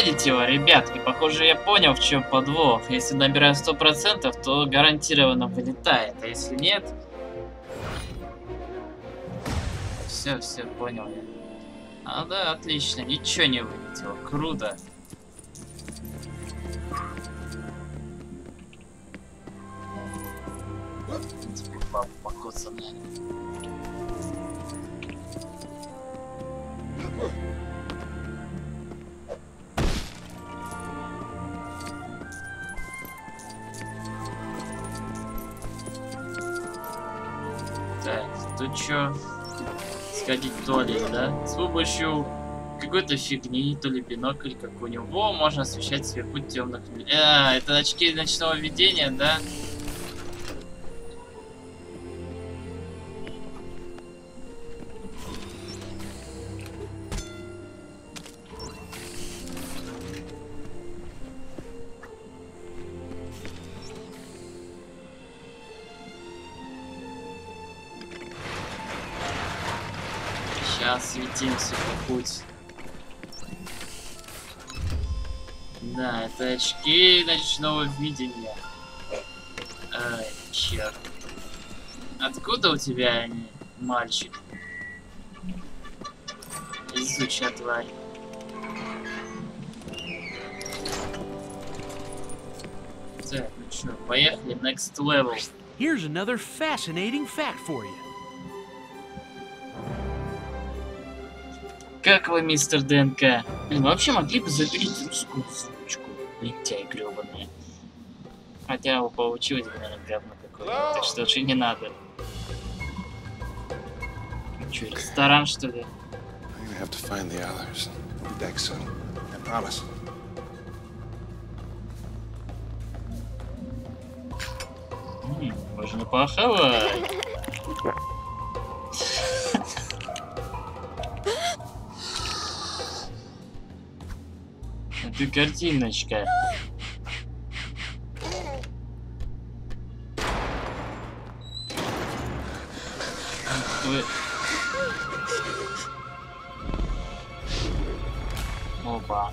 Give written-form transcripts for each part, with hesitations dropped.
проверить его, ребятки. Похоже, я понял, в чем подвох. Если набираю 100%, то гарантированно вылетает. А если нет... Все, понял я. А, да, отлично. Ничего не вылетело. Круто. Теперь папа покоцан. Так, тут чё? Сходить в туалет, да? С помощью какой-то фигни, то ли бинокль, как у него, можно освещать себе путь темных. А, это очки ночного видения, да? Светимся по пути. Да, это очки ночного видения. Ай, черт. Откуда у тебя они, мальчик? Изучай, тварь. Так, ну чё, поехали, next level. Here's another fascinating fact for you. Как вы, мистер ДНК? Блин, вы вообще могли бы забить русскую сучку? Лентяи грёбаные. Хотя бы получилось бы, наверное, говно какое-то. Так что очень не надо. Ну чё, ресторан, что ли? Можно похавать. Ты картиночка. Вы... Опа.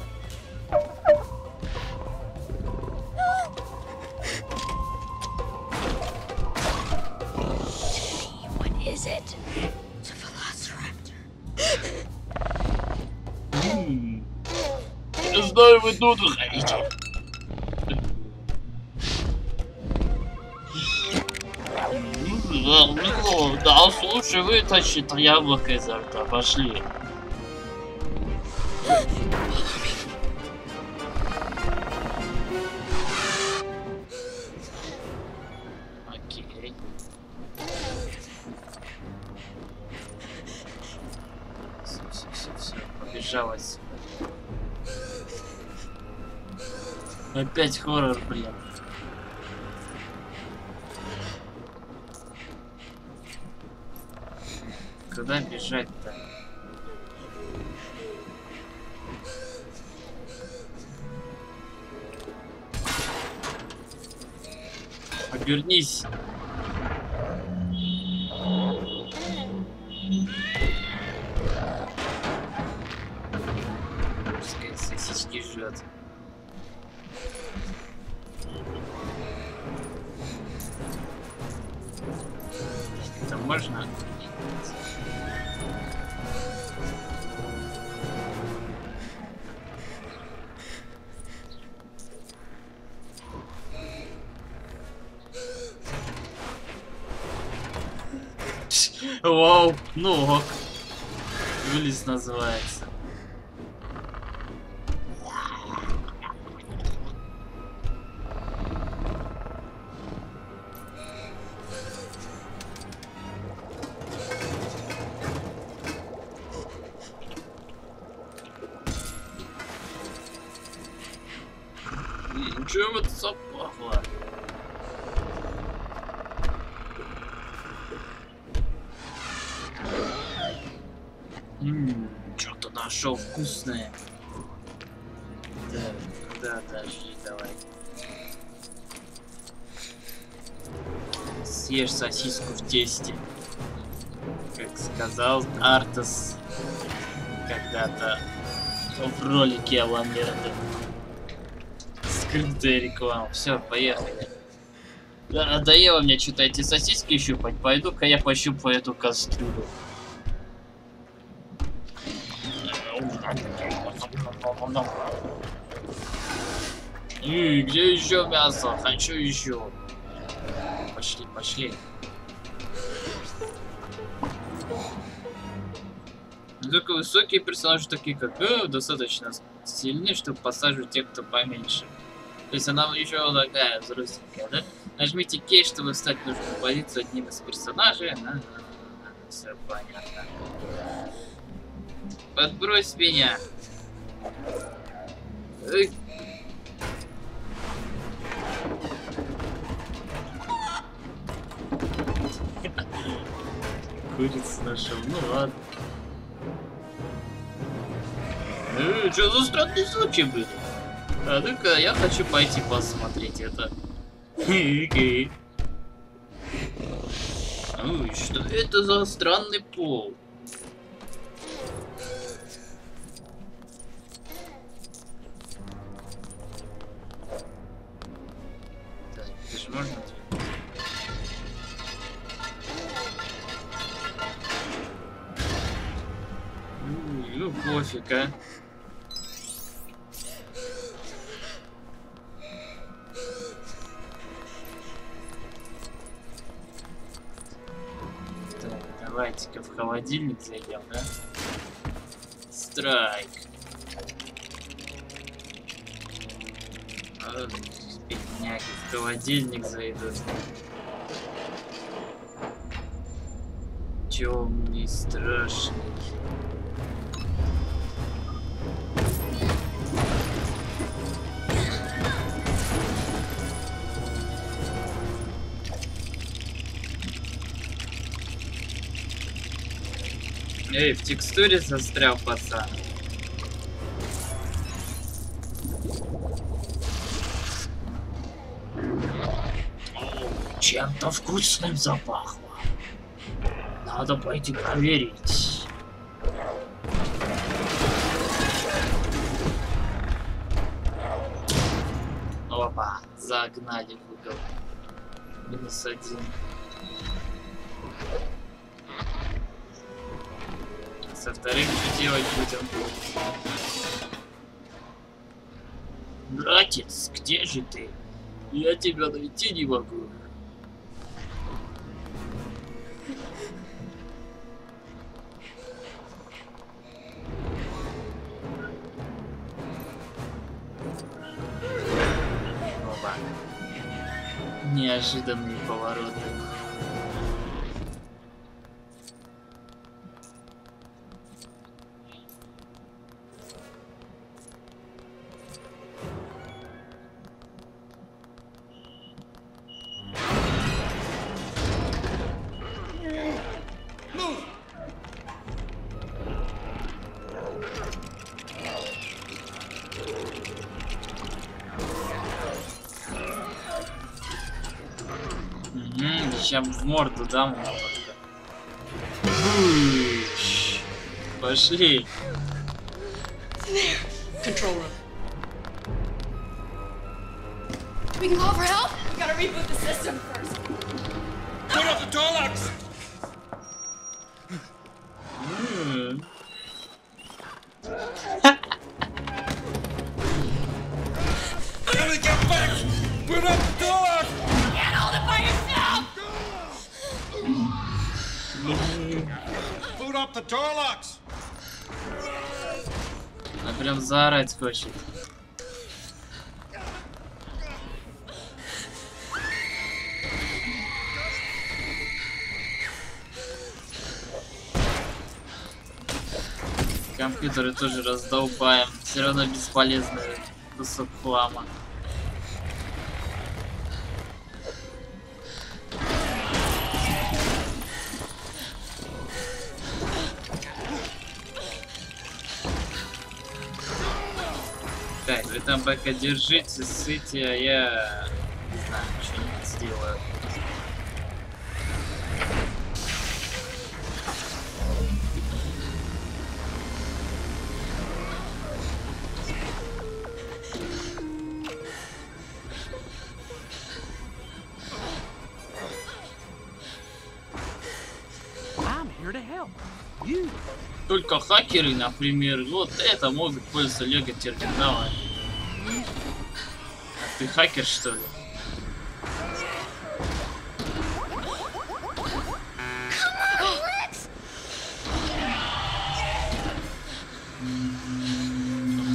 Знаю, вы тут уходите. Да, слушай, вытащи то яблоко изо рта. Пошли. Окей. Все. Побежалась. Опять хоррор, блин. Куда бежать-то? Обернись. Пускай сосиски жрет. Это можно? Вау, ну ок. Вылез называется. Чем это запахло? Что-то нашел вкусное. Да, жди, давай. Съешь сосиску в тесте. Как сказал Артас когда-то в ролике о Ламере. Скрытая реклама. Все, поехали. Да, надоело мне что-то эти сосиски щупать. Пойду-ка я пощупаю эту кастрюлю. И где еще мясо? Хочу еще. Пошли, пошли. Только высокие персонажи, такие как Г, достаточно сильны, чтобы посаживать тех, кто поменьше. То есть она еще такая взрослая, да? Нажмите К, чтобы встать в нужную позицию одним из персонажей. Все понятно. Подбрось меня. Эх. Курицу нашел, ну ладно. Что за странный случай был? А ну-ка, я хочу пойти посмотреть это. Окей. Ну, что это за странный пол? Да, это же можно? Ну, пофиг, а. Давайте-ка в холодильник зайдем, да? Страйк. Бедняги в холодильник зайдут. Темный, страшный. Эй, в текстуре застрял, пацан. Чем-то вкусным запахло. Надо пойти проверить. Опа, загнали в угол. -1. Со вторым что делать будем? Братец, где же ты? Я тебя найти не могу. Опа. Неожиданные повороты. Сейчас в морду дам. Пошли. Она прям заорать хочет. Компьютеры тоже раздолбаем. Все равно бесполезный кусок хлама. Так, вы там пока держите, ссыте, а я не знаю, что-нибудь сделаю. Только хакеры, например, вот это могут пользоваться Лего терминалами. А ты хакер, что ли?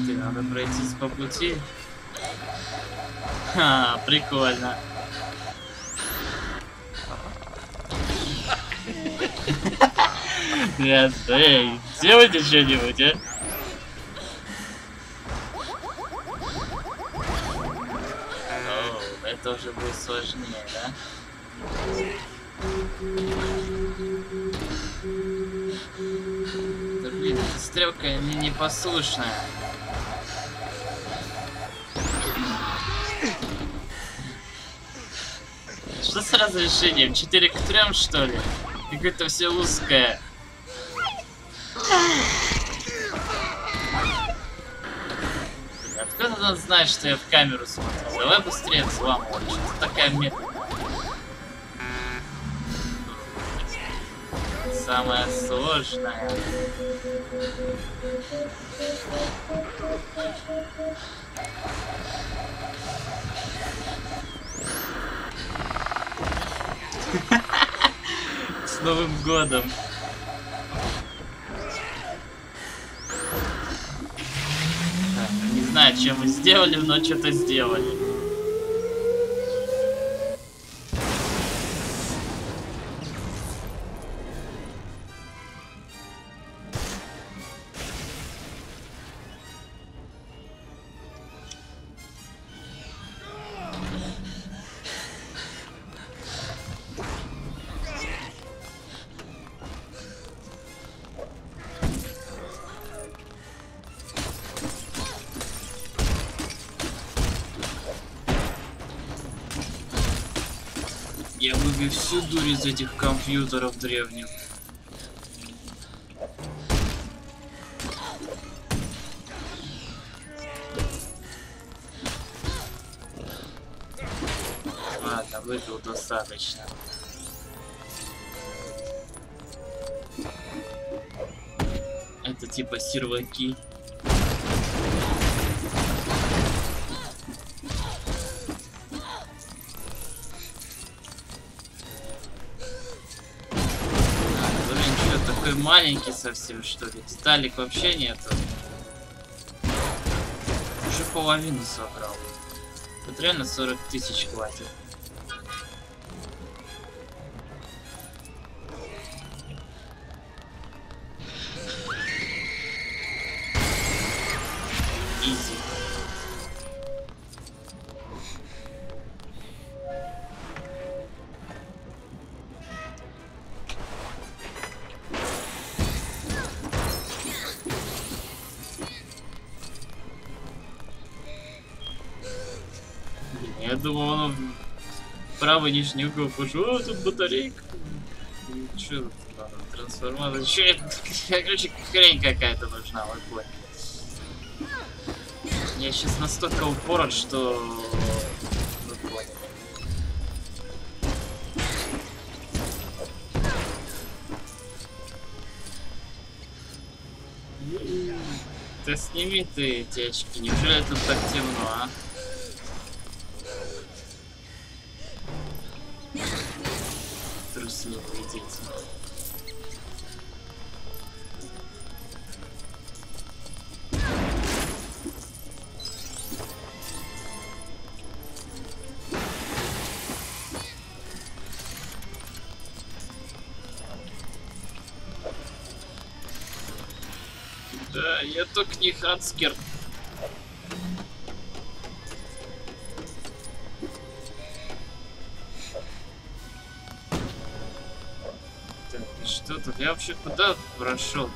Ты, надо пройтись по пути. Ха, прикольно. Нет, эй, делайте что-нибудь, а? О, это уже будет сложнее, да? Да блин, эта стрелка мне непослушная. Что с разрешением? 4 к 3, что ли? Какое-то все узкое. Откуда он знает, что я в камеру смотрю? Давай быстрее взламывай. Что такая метка? Самое сложное. С Новым годом. Не знаю, чем мы сделали, но что-то сделали. Я выбью всю дурь из этих компьютеров древних. Ладно, выбил достаточно. Это типа серваки. Маленький совсем, что ли? Сталик вообще нету. Уже половину собрал. Тут реально 40 000 хватит. Изи. Я думал, он в правый нижний угол пошел. О, тут батарейка. Че, трансформатор? Че, короче, хрень какая-то нужна, вот понял. Я сейчас настолько упорот, что... Вы поняли. Да сними ты эти очки, неужели тут так темно, а? Трусливые дети. Да, я только не хацкер. Что тут? Я вообще куда прошел?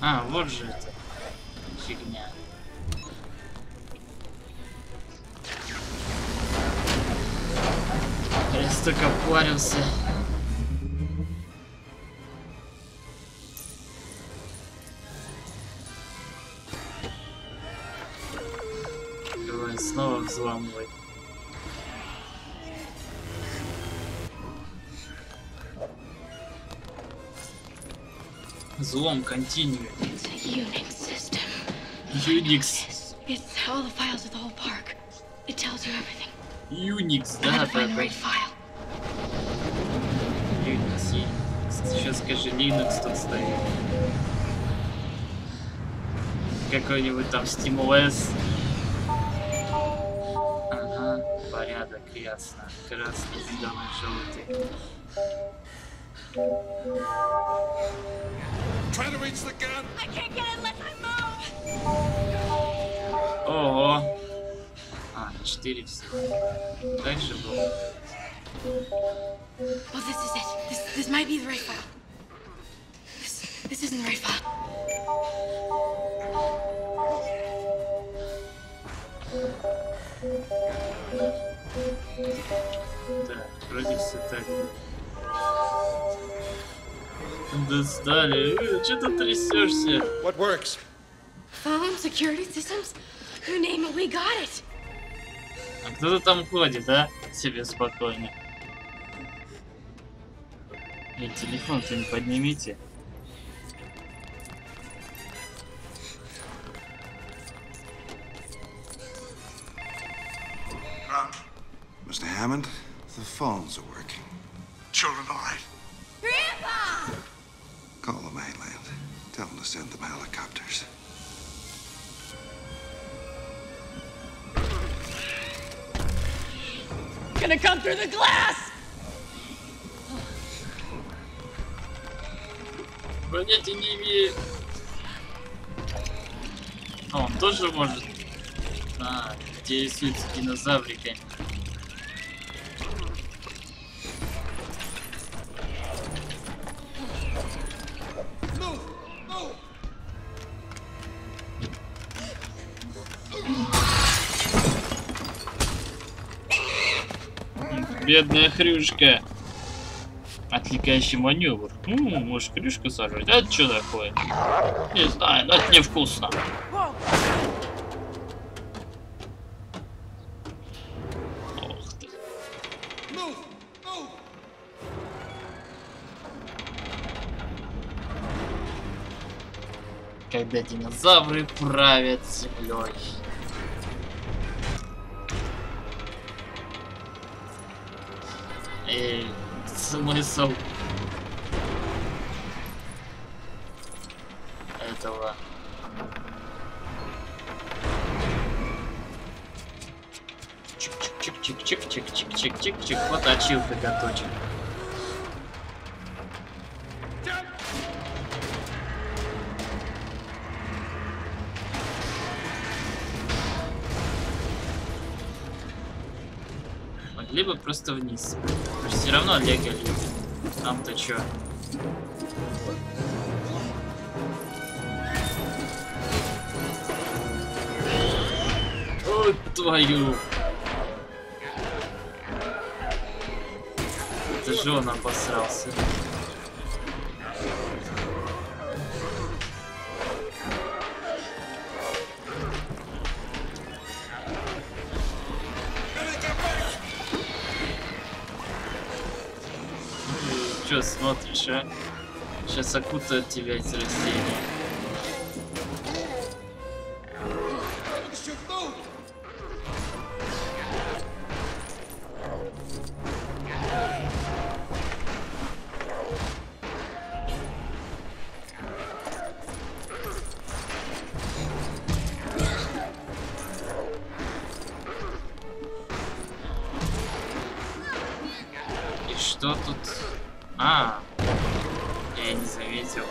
А, вот же это. Фигня. Я столько парился. взламывать. Злом континует. Unix. Unix, да, да, да. Linux. Сейчас скажи, Linux тут стоит. Какой-нибудь там SteamOS. Ага, порядок, ясно. Красный, зеленый, желтый. Ого. А, 4 всего. Так же было. Так, вроде все так. Достали. Че ты трясешься? What works? Phone, security systems. You name it, we got it. А кто-то там ходит, а? Себе спокойно. И телефон-то не поднимите. Mr. Hammond, the phones are working. Children all right? Grandpa! Call the mainland. Tell them to send them helicopters. Gonna come through the glass! Понятия не имею. А, он тоже может. А, интересуется динозавриками. Бедная хрюшка. Отвлекающий маневр. Ну, может, хрюшка сажать. А это что такое? Не знаю, но это невкусно. Ох ты. Когда динозавры правят землей. Смысл этого. Чик-чик-чик-чик-чик-чик-чик-чик-чик. Вот очил коготочек. Либо просто вниз. Потому что все равно Лего любит. Нам-то чё? О, твою! Это же он обосрался. Смотришь, а? Сейчас окутают тебя эти растения. И что тут? А, я не заметил.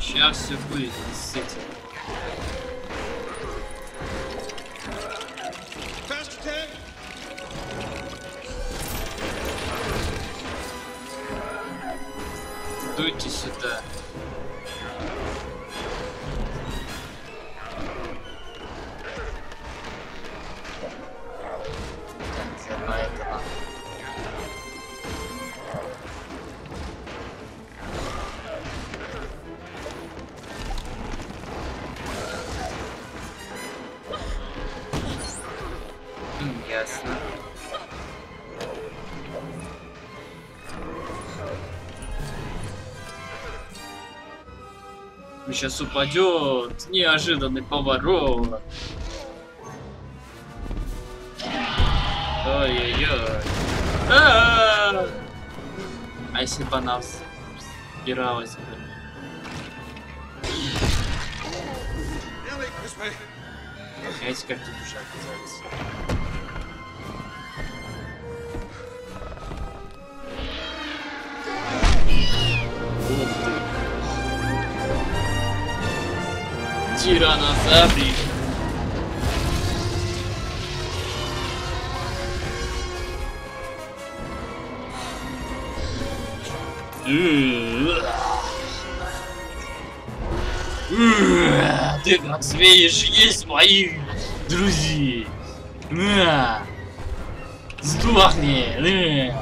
Сейчас все будет с этим. Дуйте сюда. Сейчас упадет. Неожиданный поворот. Ой-ой-ой. А если бы она собиралась бы. Понимаете, как тут уже оказались. Тиранозаврик. Ты как смеешь есть моих друзей? На! Сдохни!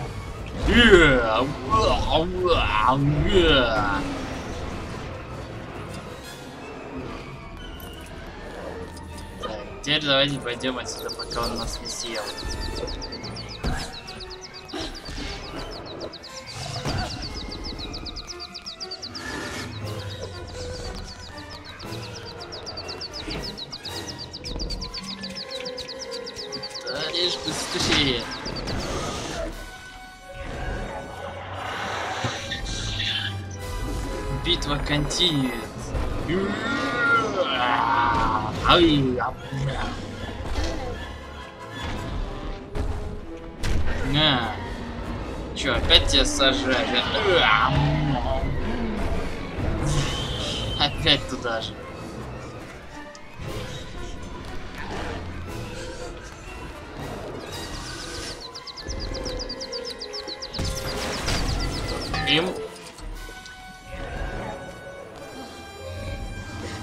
Теперь давайте пойдем отсюда, пока он нас не съел. Да лишь бы стучи. Битва континуется. На. Чё, опять тебя сажать? Опять туда же. Им.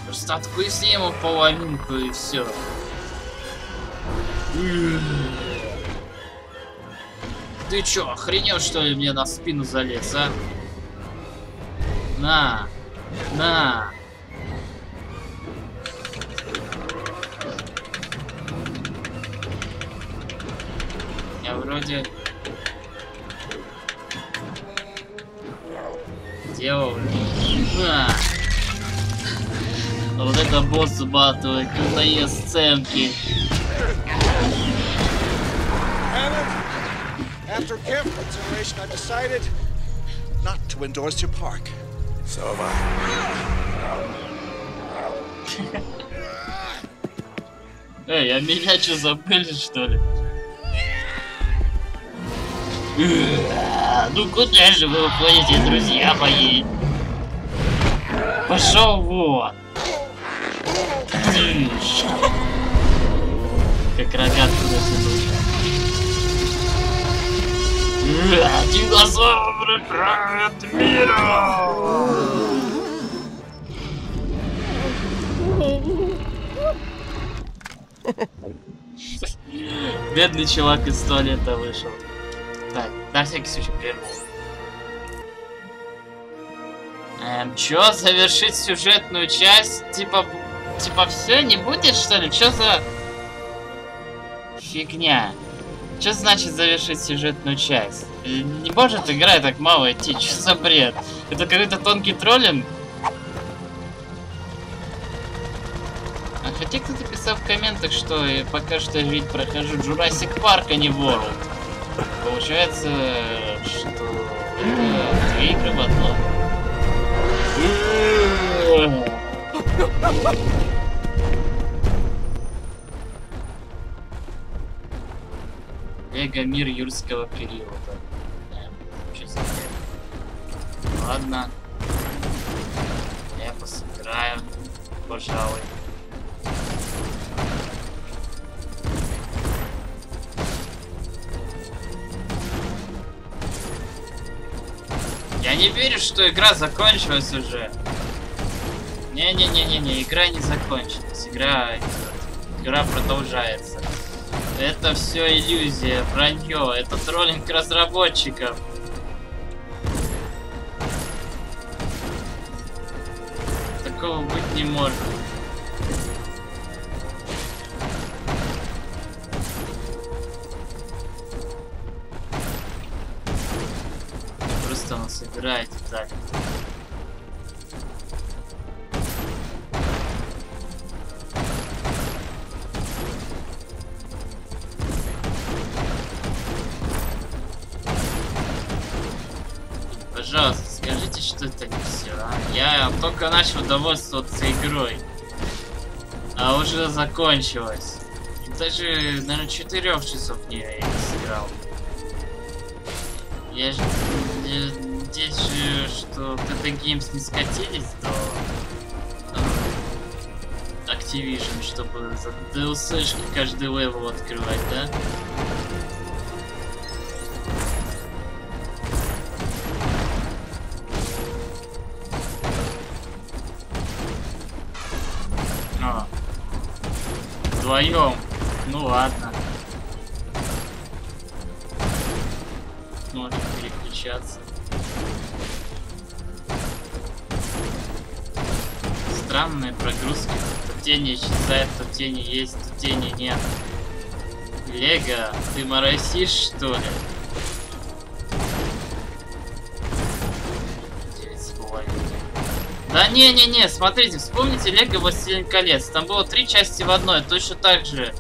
Просто откуси ему половинку и все. Ты чё, охренел, что ли, мне на спину залез, а? На! На! Я вроде... делал. На! Вот это босс батывает, крутые сценки. After careful consideration, I've decided not to endorse your park. So have I. Эй, а меня что, забыли, что ли? Ну куда же вы уходите, друзья мои? Пошел вот! Как рогатку затянули. Динозавры правят миром! Бедный чувак из туалета вышел. Так, на всякий случай прерву. Чё, завершить сюжетную часть? Типа все не будет, что ли? Чё за... фигня. Что значит завершить сюжетную часть? Не может игра так мало идти, что за бред? Это какой-то тонкий троллинг? А хотя кто-то писал в комментах, что я пока что ведь прохожу Jurassic Park, а не Ворлд. Получается, что это две игры в одно. Лего мир юрского периода. Честно. Ладно. Я посыграю, пожалуй. Я не верю, что игра закончилась уже. Не-не-не-не-не, игра не закончилась. Игра продолжается. Это все иллюзия, вранье, это троллинг разработчиков. Такого быть не может. Просто он собирает так. Пожалуйста, скажите, что это не все. Я только начал довольствоваться игрой, а уже закончилось. И даже, наверное, 4 часов не сыграл. Я же... Здесь же, что ТТ-геймс не скатились до Activision, чтобы за DLC-шки каждый левел открывать, да? Вдвоем, ну ладно. Можно переключаться. Странные прогрузки. То тени исчезает, то тени есть, то тени нет. Лего, ты моросишь, что ли? 9,5. Да не-не-не, смотрите, вспомните Лего «Властелин колец». Там было 3 части в одной, точно так же